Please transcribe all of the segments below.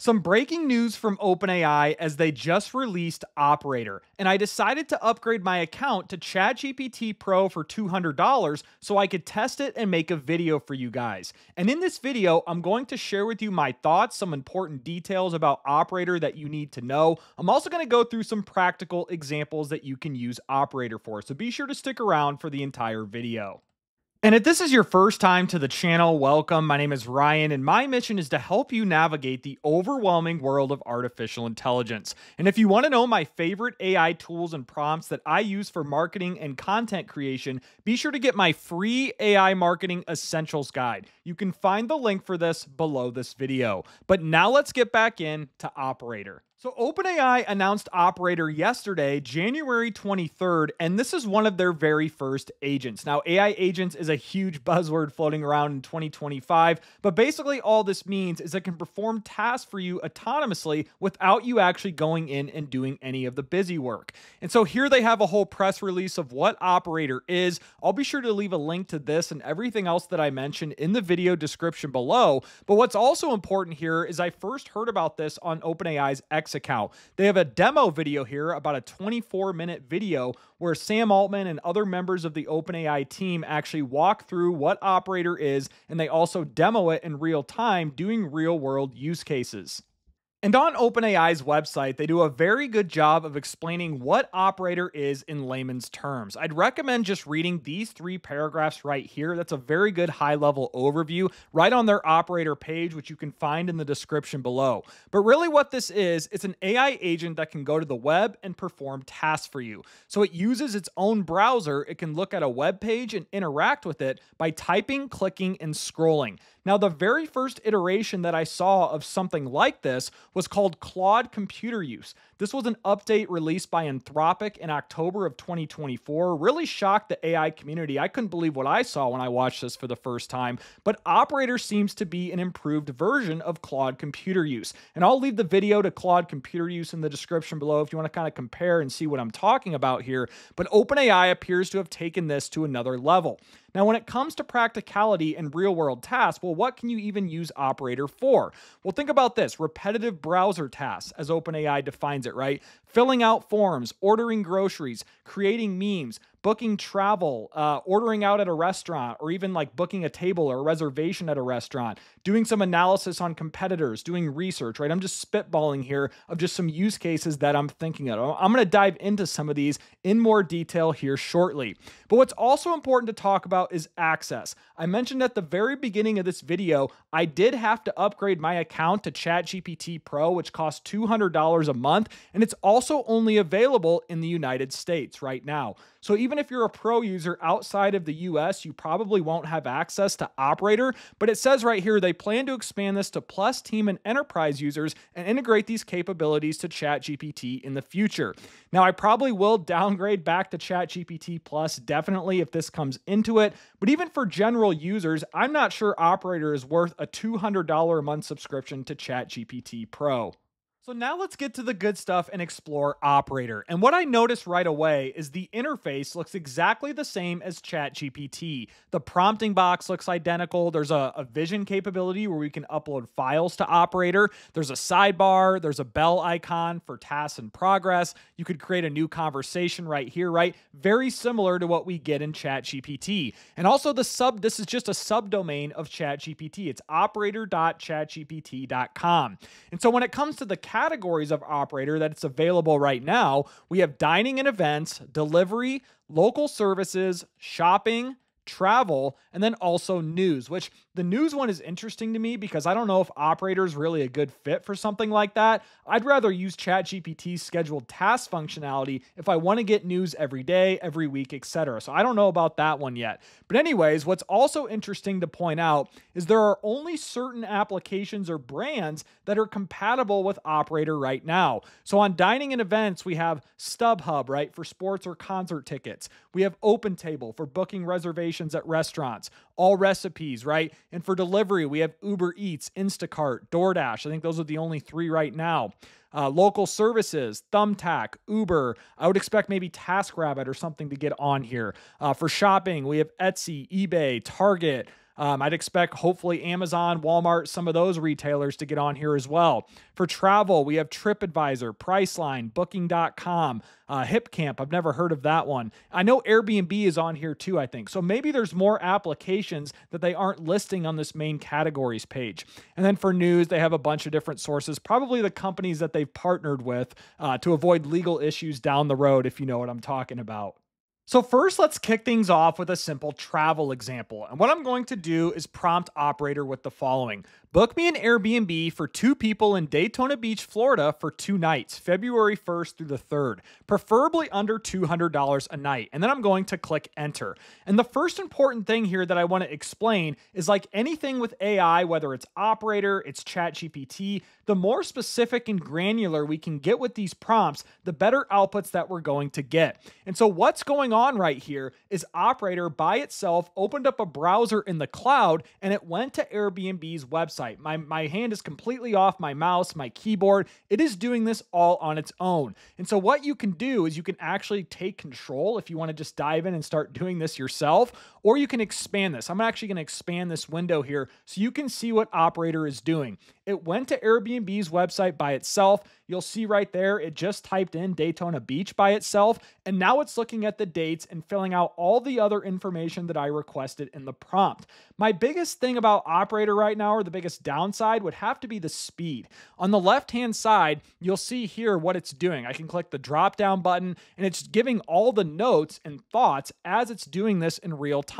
Some breaking news from OpenAI as they just released Operator, and I decided to upgrade my account to ChatGPT Pro for $200 so I could test it and make a video for you guys. And in this video, I'm going to share with you my thoughts, some important details about Operator that you need to know. I'm also going to go through some practical examples that you can use Operator for, so be sure to stick around for the entire video. And if this is your first time to the channel, welcome. My name is Ryan, and my mission is to help you navigate the overwhelming world of artificial intelligence. And if you want to know my favorite AI tools and prompts that I use for marketing and content creation, be sure to get my free AI Marketing Essentials Guide. You can find the link for this below this video. But now let's get back into Operator. So OpenAI announced Operator yesterday, January 23rd, and this is one of their very first agents. Now, AI agents is a huge buzzword floating around in 2025, but basically all this means is it can perform tasks for you autonomously without you actually going in and doing any of the busy work. And so here they have a whole press release of what Operator is. I'll be sure to leave a link to this and everything else that I mentioned in the video description below. But what's also important here is I first heard about this on OpenAI's X account. They have a demo video here, about a 24-minute video where Sam Altman and other members of the OpenAI team actually walk through what Operator is, and they also demo it in real time doing real-world use cases. And on OpenAI's website, they do a very good job of explaining what Operator is in layman's terms. I'd recommend just reading these three paragraphs right here. That's a very good high-level overview right on their Operator page, which you can find in the description below. But really what this is, it's an AI agent that can go to the web and perform tasks for you. So it uses its own browser. It can look at a web page and interact with it by typing, clicking, and scrolling. Now, the very first iteration that I saw of something like this was called Claude Computer Use. This was an update released by Anthropic in October of 2024. Really shocked the AI community. I couldn't believe what I saw when I watched this for the first time. But Operator seems to be an improved version of Claude Computer Use. And I'll leave the video to Claude Computer Use in the description below if you want to kind of compare and see what I'm talking about here. But OpenAI appears to have taken this to another level. Now, when it comes to practicality and real-world tasks, well, what can you even use Operator for? Well, think about this. Repetitive browser tasks, as OpenAI defines it, right? Filling out forms, ordering groceries, creating memes, booking travel, ordering out at a restaurant, or even like booking a table or a reservation at a restaurant, doing some analysis on competitors, doing research, right? I'm just spitballing here of just some use cases that I'm thinking of. I'm going to dive into some of these in more detail here shortly. But what's also important to talk about is access. I mentioned at the very beginning of this video, I did have to upgrade my account to ChatGPT Pro, which costs $200 a month, and it's also only available in the United States right now. So even if you're a pro user outside of the US, you probably won't have access to Operator, but it says right here they plan to expand this to Plus, Team, and Enterprise users and integrate these capabilities to ChatGPT in the future. Now, I probably will downgrade back to ChatGPT Plus definitely if this comes into it, but even for general users, I'm not sure Operator is worth a $200 a month subscription to ChatGPT Pro. So now let's get to the good stuff and explore Operator. And what I noticed right away is the interface looks exactly the same as ChatGPT. The prompting box looks identical. There's a vision capability where we can upload files to Operator. There's a sidebar. There's a bell icon for tasks in progress. You could create a new conversation right here, right? Very similar to what we get in ChatGPT. And also this is just a subdomain of ChatGPT. It's operator.chatgpt.com. And so when it comes to the categories of Operator that's available right now, we have dining and events, delivery, local services, shopping, travel, and then also news, which the news one is interesting to me because I don't know if Operator is really a good fit for something like that. I'd rather use ChatGPT's scheduled task functionality if I want to get news every day, every week, etc. So I don't know about that one yet. But anyways, what's also interesting to point out is there are only certain applications or brands that are compatible with Operator right now. So on dining and events, we have StubHub, right, for sports or concert tickets. We have OpenTable for booking reservations at restaurants, All Recipes, right? And for delivery, we have Uber Eats, Instacart, DoorDash. I think those are the only three right now. Local services, Thumbtack, Uber. I would expect maybe TaskRabbit or something to get on here. For shopping, we have Etsy, eBay, Target, I'd expect hopefully Amazon, Walmart, some of those retailers to get on here as well. For travel, we have TripAdvisor, Priceline, Booking.com, HipCamp. I've never heard of that one. I know Airbnb is on here too, I think. So maybe there's more applications that they aren't listing on this main categories page. And then for news, they have a bunch of different sources, probably the companies that they've partnered with to avoid legal issues down the road, if you know what I'm talking about. So first, let's kick things off with a simple travel example. And what I'm going to do is prompt Operator with the following. Book me an Airbnb for 2 people in Daytona Beach, Florida for 2 nights, February 1st through the 3rd, preferably under $200 a night. And then I'm going to click enter. And the first important thing here that I want to explain is, like anything with AI, whether it's Operator, it's ChatGPT, the more specific and granular we can get with these prompts, the better outputs that we're going to get. And so what's going on right here is Operator by itself opened up a browser in the cloud and it went to Airbnb's website. My hand is completely off my mouse, my keyboard. It is doing this all on its own. And so what you can do is you can actually take control if you want to just dive in and start doing this yourself, or you can expand this. I'm actually going to expand this window here so you can see what Operator is doing. It went to Airbnb's website by itself. You'll see right there, it just typed in Daytona Beach by itself. And now it's looking at the dates and filling out all the other information that I requested in the prompt. My biggest thing about Operator right now, or the biggest downside, would have to be the speed. On the left-hand side, you'll see here what it's doing. I can click the drop-down button and it's giving all the notes and thoughts as it's doing this in real time.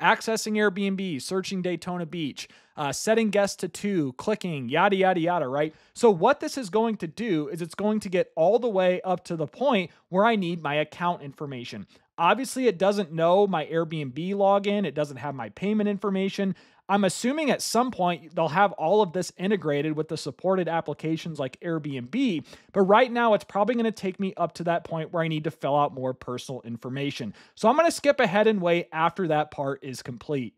Accessing Airbnb, searching Daytona Beach, setting guests to 2, clicking, yada, yada, yada, right? So what this is going to do is it's going to get all the way up to the point where I need my account information. Obviously, it doesn't know my Airbnb login. It doesn't have my payment information. I'm assuming at some point they'll have all of this integrated with the supported applications like Airbnb, but right now it's probably going to take me up to that point where I need to fill out more personal information. So I'm going to skip ahead and wait after that part is complete.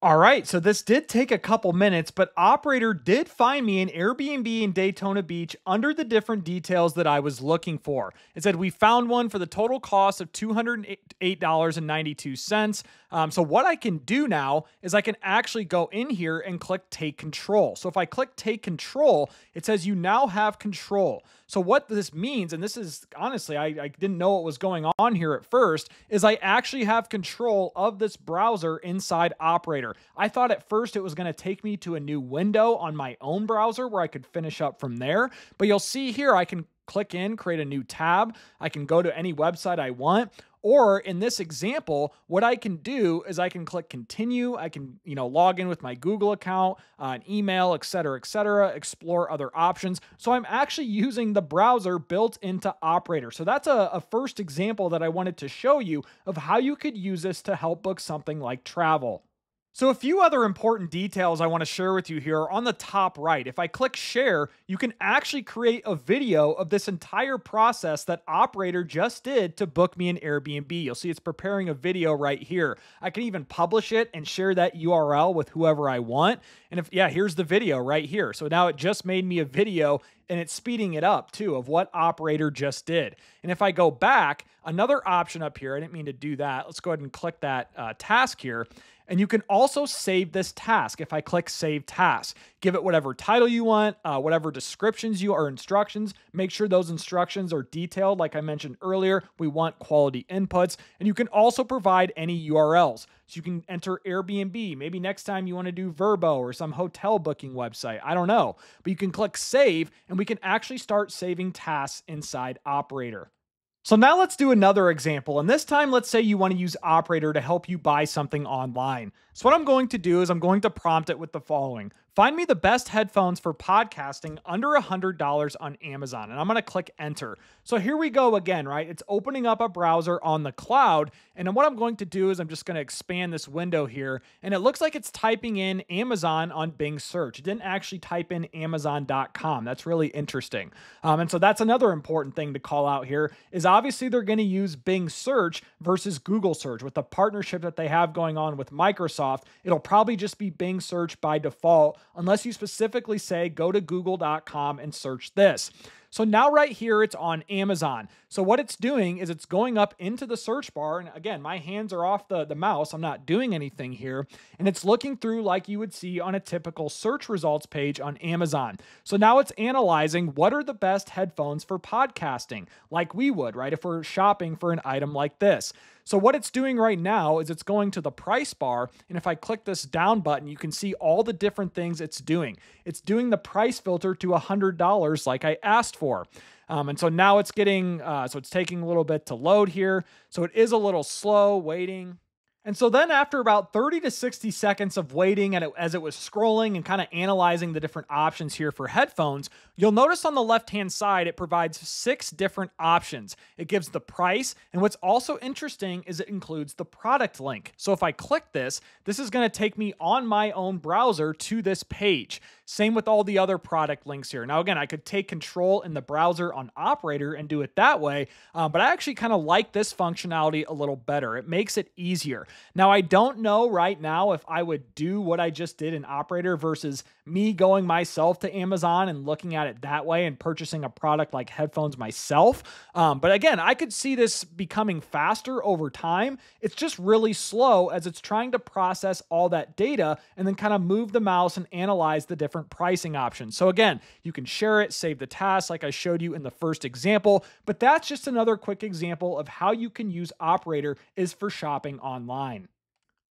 All right, so this did take a couple minutes, but Operator did find me an Airbnb in Daytona Beach under the different details that I was looking for. It said, we found one for the total cost of $208.92. So what I can do now is I can actually go in here and click take control. So if I click take control, it says you now have control. So what this means, and this is honestly, I didn't know what was going on here at first, is I actually have control of this browser inside Operator. I thought at first it was going to take me to a new window on my own browser where I could finish up from there. But you'll see here, I can click in, create a new tab. I can go to any website I want. Or in this example, what I can do is I can click continue. I can, log in with my Google account, an email, et cetera, explore other options. So I'm actually using the browser built into Operator. So that's a first example that I wanted to show you of how you could use this to help book something like travel. So a few other important details I want to share with you here are on the top right. If I click share, you can actually create a video of this entire process that Operator just did to book me an Airbnb. You'll see it's preparing a video right here. I can even publish it and share that URL with whoever I want. And here's the video right here. So now it just made me a video and it's speeding it up too of what Operator just did. And if I go back, another option up here, I didn't mean to do that. Let's go ahead and click that task here. And you can also save this task. If I click Save Task, give it whatever title you want, whatever descriptions you or instructions. Make sure those instructions are detailed. Like I mentioned earlier, we want quality inputs. And you can also provide any URLs. So you can enter Airbnb. Maybe next time you want to do Vrbo or some hotel booking website. I don't know. But you can click Save, and we can actually start saving tasks inside Operator. So now let's do another example. And this time, let's say you want to use Operator to help you buy something online. So what I'm going to do is I'm going to prompt it with the following. Find me the best headphones for podcasting under $100 on Amazon. And I'm going to click enter. So here we go again, right? It's opening up a browser on the cloud. And then what I'm going to do is I'm just going to expand this window here. And it looks like it's typing in Amazon on Bing search. It didn't actually type in Amazon.com. That's really interesting. And so that's another important thing to call out here is obviously they're going to use Bing search versus Google search. With the partnership that they have going on with Microsoft, it'll probably just be Bing search by default, unless you specifically say, go to google.com and search this. So now right here, it's on Amazon. So what it's doing is it's going up into the search bar. And again, my hands are off the mouse. I'm not doing anything here. And it's looking through like you would see on a typical search results page on Amazon. So now it's analyzing what are the best headphones for podcasting, like we would, right? If we're shopping for an item like this. So what it's doing right now is it's going to the price bar. And if I click this down button, you can see all the different things it's doing. It's doing the price filter to $100 like I asked for. And so now it's getting, so it's taking a little bit to load here. So it is a little slow waiting. And so then after about 30 to 60 seconds of waiting and as it was scrolling and kind of analyzing the different options here for headphones, you'll notice on the left-hand side, it provides 6 different options. It gives the price. And what's also interesting is it includes the product link. So if I click this, this is going to take me on my own browser to this page. Same with all the other product links here. Now, again, I could take control in the browser on Operator and do it that way. But I actually kind of like this functionality a little better. It makes it easier. Now, I don't know right now if I would do what I just did in Operator versus me going myself to Amazon and looking at it that way and purchasing a product like headphones myself. But again, I could see this becoming faster over time. It's just really slow as it's trying to process all that data and then kind of move the mouse and analyze the different pricing options. So again, you can share it, save the task like I showed you in the first example, but that's just another quick example of how you can use Operator is for shopping online.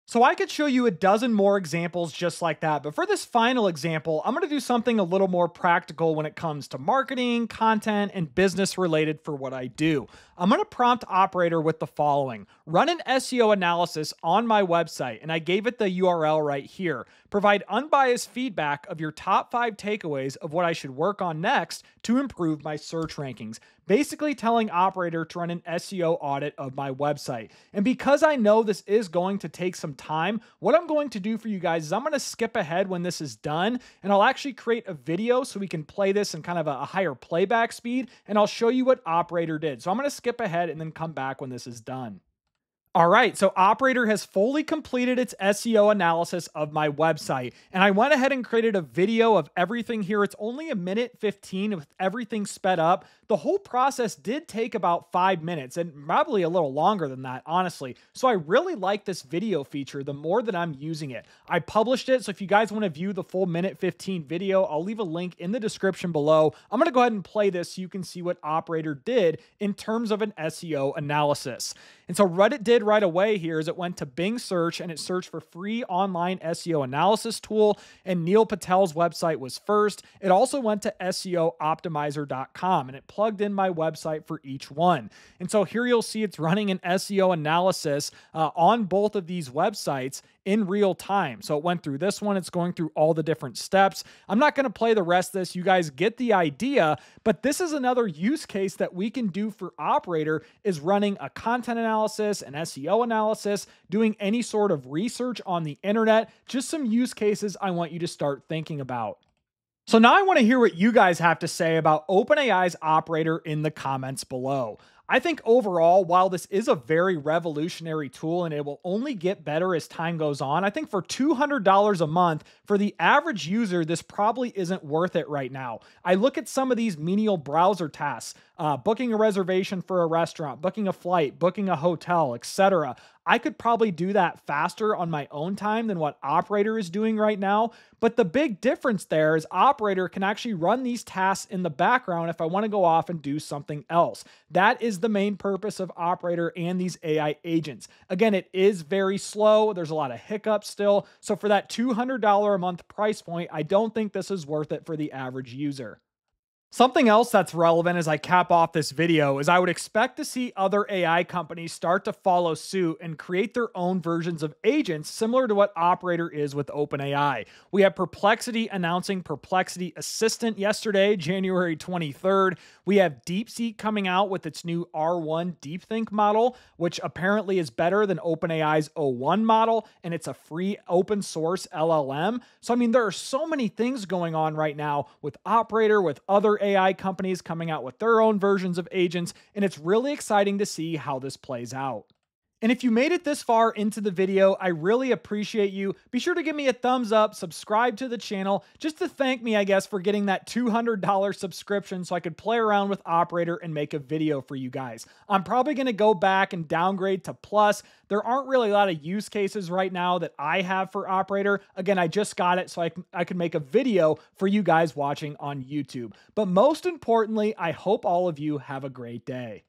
So I could show you a dozen more examples just like that, but for this final example, I'm going to do something a little more practical when it comes to marketing, content, and business related for what I do. I'm going to prompt Operator with the following. Run an SEO analysis on my website, and I gave it the URL right here. Provide unbiased feedback of your top 5 takeaways of what I should work on next to improve my search rankings. Basically telling Operator to run an SEO audit of my website. And because I know this is going to take some time, what I'm going to do for you guys is I'm going to skip ahead when this is done, and I'll actually create a video so we can play this in kind of a higher playback speed, and I'll show you what Operator did. So I'm going to skip ahead and then come back when this is done. All right, so Operator has fully completed its SEO analysis of my website, and I went ahead and created a video of everything here. It's only 1:15 with everything sped up. The whole process did take about 5 minutes and probably a little longer than that, honestly. So I really like this video feature the more that I'm using it. I published it, so if you guys want to view the full 1:15 video, I'll leave a link in the description below. I'm going to go ahead and play this so you can see what Operator did in terms of an SEO analysis. And so Reddit did right away here is it went to Bing search and it searched for free online SEO analysis tool, and Neil Patel's website was first. It also went to SEOoptimizer.com and it plugged in my website for each one. And so here you'll see it's running an SEO analysis on both of these websites in real time. So it went through this one. It's going through all the different steps. I'm not going to play the rest of this. You guys get the idea, but this is another use case that we can do for Operator is running a content analysis, an SEO analysis, doing any sort of research on the internet. Just some use cases I want you to start thinking about. So now I want to hear what you guys have to say about OpenAI's Operator in the comments below. I think overall, while this is a very revolutionary tool and it will only get better as time goes on, I think for $200 a month, for the average user, this probably isn't worth it right now. I look at some of these menial browser tasks, booking a reservation for a restaurant, booking a flight, booking a hotel, etc. I could probably do that faster on my own time than what Operator is doing right now. But the big difference there is Operator can actually run these tasks in the background if I want to go off and do something else. That is the main purpose of Operator and these AI agents. Again, it is very slow. There's a lot of hiccups still. So for that $200 a month price point, I don't think this is worth it for the average user. Something else that's relevant as I cap off this video is I would expect to see other AI companies start to follow suit and create their own versions of agents similar to what Operator is with OpenAI. We have Perplexity announcing Perplexity Assistant yesterday, January 23rd. We have DeepSeek coming out with its new R1 DeepThink model, which apparently is better than OpenAI's O1 model, and it's a free open source LLM. So, I mean, there are so many things going on right now with Operator, with other AI companies coming out with their own versions of agents, and it's really exciting to see how this plays out. And if you made it this far into the video, I really appreciate you. Be sure to give me a thumbs up, subscribe to the channel, just to thank me, I guess, for getting that $200 subscription so I could play around with Operator and make a video for you guys. I'm probably going to go back and downgrade to Plus. There aren't really a lot of use cases right now that I have for Operator. Again, I just got it so I could make a video for you guys watching on YouTube. But most importantly, I hope all of you have a great day.